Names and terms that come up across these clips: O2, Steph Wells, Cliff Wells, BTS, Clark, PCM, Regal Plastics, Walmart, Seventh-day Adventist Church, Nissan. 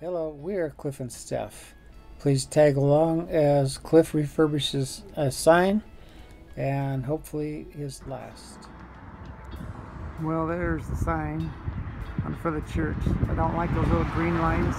Hello, we are Cliff and Steph. Please tag along as Cliff refurbishes a sign, and hopefully his last. Well, there's the sign for the church. I don't like those little green lines.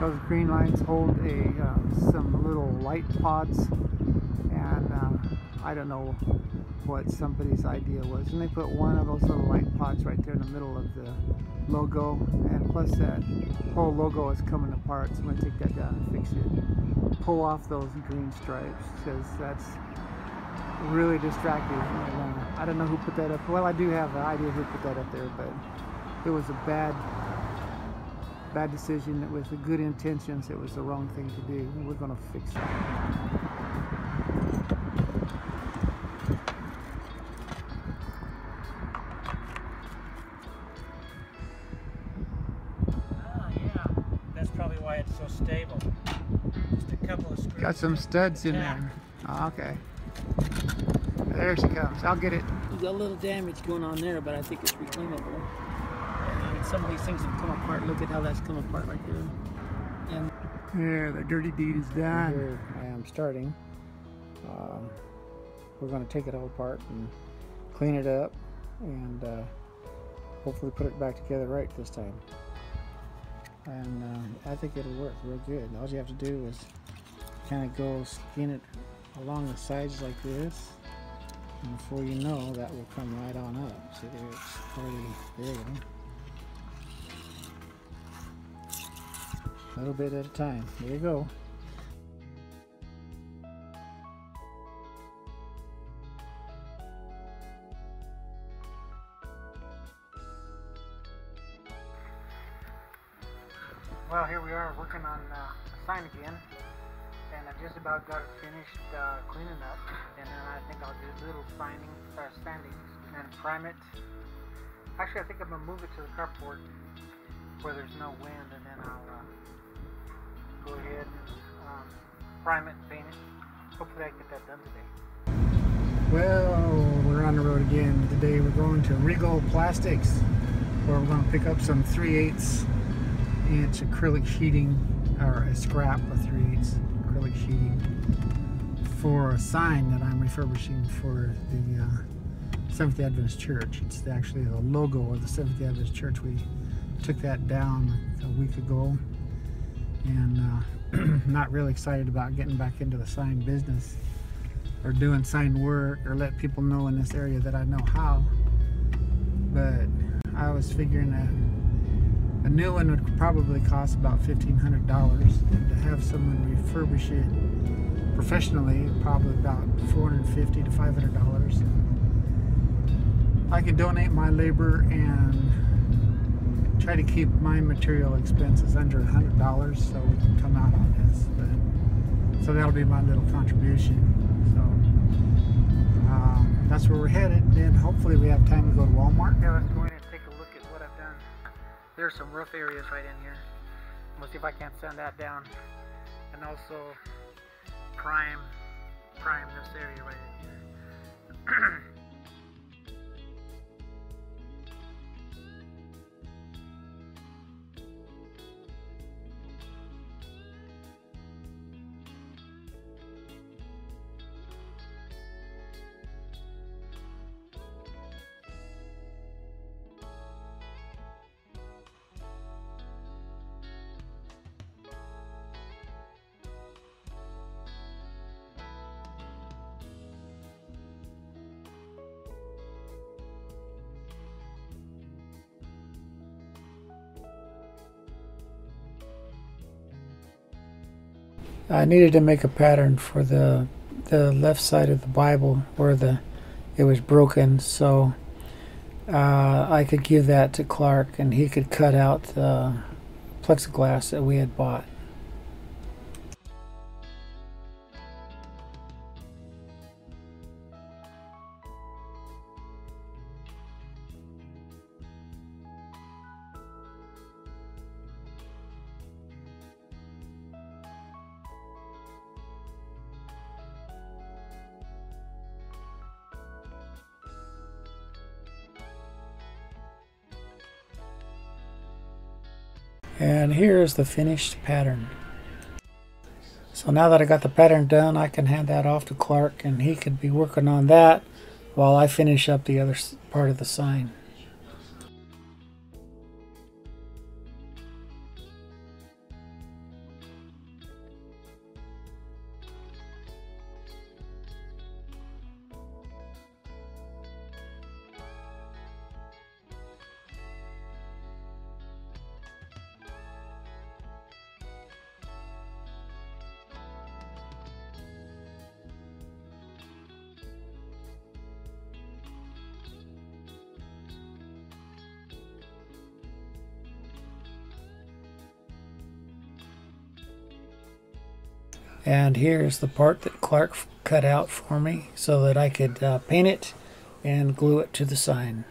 Those green lines hold some little light pods, and I don't know what somebody's idea was. And they put one of those little light pods right there in the middle of the logo, and plus that whole logo is coming apart, so I'm going to take that down and fix it. Pull off those green stripes, because that's really distracting. I don't know who put that up. Well, I do have an idea who put that up there, but it was a bad decision. It was the good intentions. It was the wrong thing to do. We're going to fix that. Stable. Just a couple of screws. Got some studs in there. Oh, okay. There she comes. I'll get it. There's a little damage going on there, but I think it's reclaimable. And some of these things have come apart. Look at how that's come apart right there. And there, the dirty deed is done. Here I am starting. We're going to take it all apart and clean it up, and hopefully put it back together right this time. And I think it'll work real good. All you have to do is kind of go skin it along the sides like this, and before you know, that will come right on up. See, there, it's already there. A little bit at a time. There you go. Well, here we are working on the sign again, and I just about got it finished cleaning up, and then I think I'll do little sandings and prime it. Actually, I think I'm going to move it to the carport where there's no wind, and then I'll go ahead and prime it and paint it. Hopefully I can get that done today. Well, we're on the road again. Today we're going to Regal Plastics, where we're going to pick up some 3/8 inch acrylic sheeting, or a scrap of 3/8 acrylic sheeting, for a sign that I'm refurbishing for the Seventh-day Adventist Church. It's actually the logo of the Seventh-day Adventist Church. We took that down a week ago, and not really excited about getting back into the sign business or doing sign work or let people know in this area that I know how, but I was figuring that a new one would probably cost about $1,500, and to have someone refurbish it professionally, probably about $450 to $500. I could donate my labor and try to keep my material expenses under $100, so we can come out on this. But, so that'll be my little contribution. So that's where we're headed. Then hopefully we have time to go to Walmart. Yeah, let's go in and take a look at what I've done. There's some rough areas right in here. We'll see if I can't sand that down, and also prime this area right in here. I needed to make a pattern for the left side of the Bible where it was broken, so I could give that to Clark, and he could cut out the plexiglass that we had bought. And here is the finished pattern. So now that I got the pattern done, I can hand that off to Clark, and he could be working on that while I finish up the other part of the sign. And here's the part that Clark cut out for me so that I could paint it and glue it to the sign.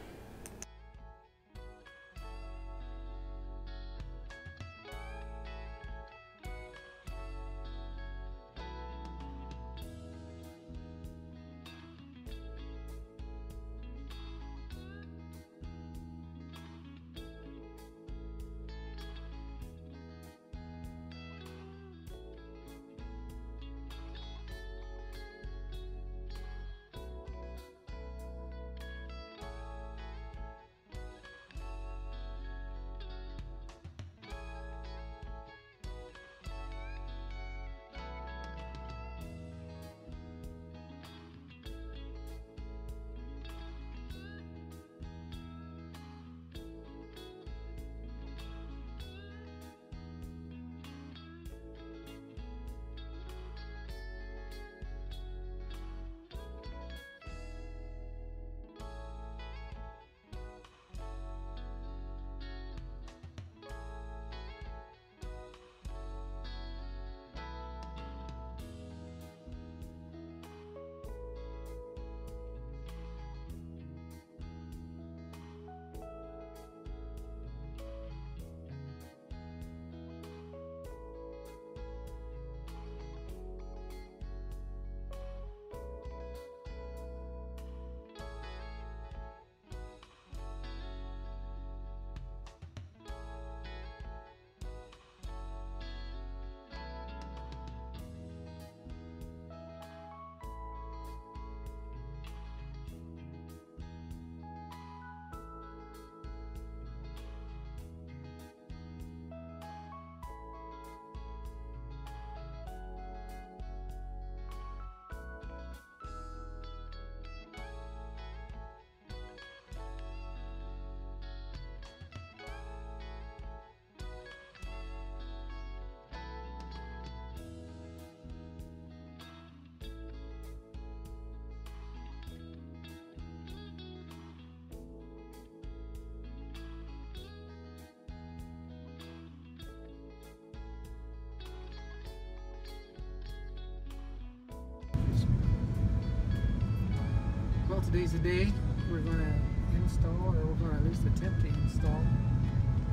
Today's the day we're going to install, or we're going to at least attempt to install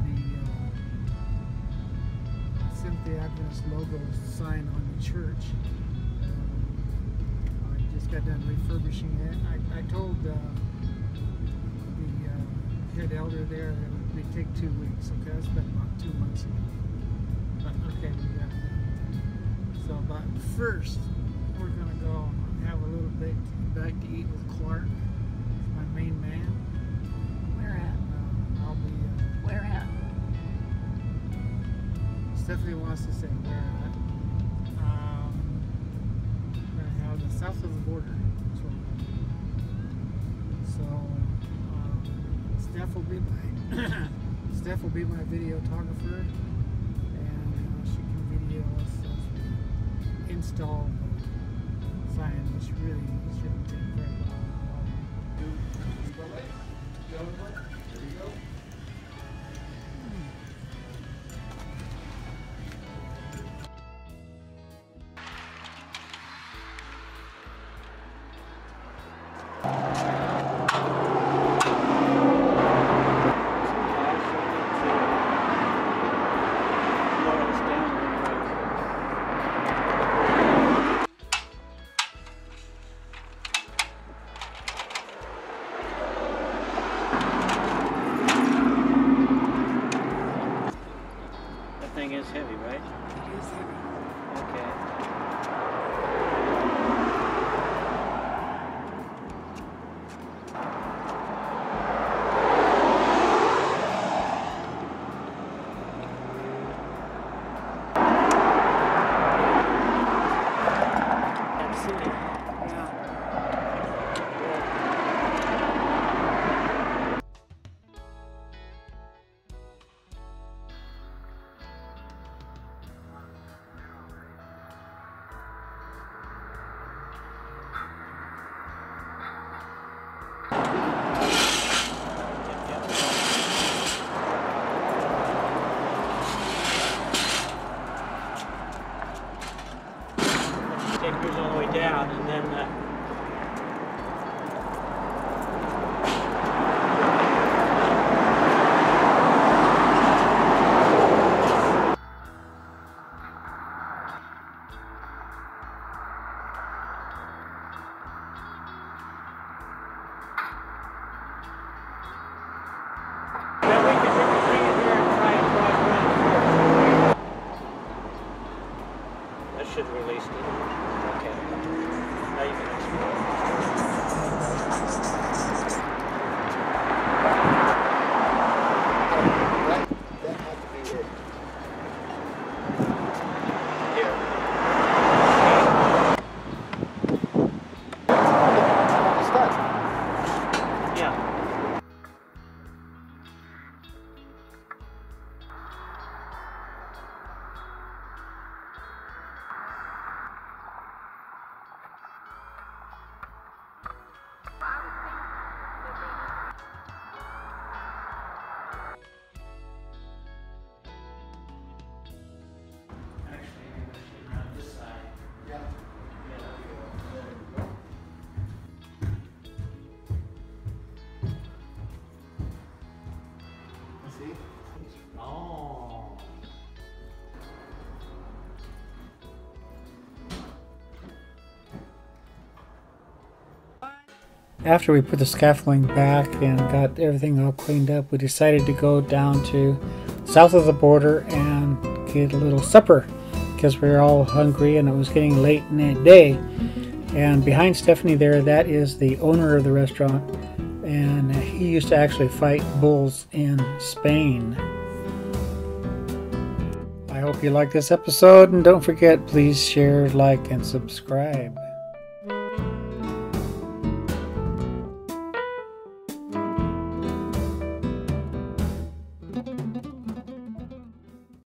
the Seventh-day Adventist logo sign on the church. I just got done refurbishing it. I told the head elder there that it would take 2 weeks. Okay, that's been about 2 months ago. But okay, we got it. So, but first, we're going to go have a little bit back to eat with Clark, my main man. Where at? I'll be. Where at? Stephanie wants to say where at. We're gonna have the south of the border. So Steph will be my videographer, and she can video us as we install. Which really shouldn't take very long. There you go. thing is heavy, right? It is heavy. Okay. After we put the scaffolding back and got everything all cleaned up, we decided to go down to south of the border and get a little supper because we were all hungry and it was getting late in the day. And behind Stephanie there, that is the owner of the restaurant, and he used to actually fight bulls in Spain. I hope you like this episode, and don't forget, please share, like, and subscribe.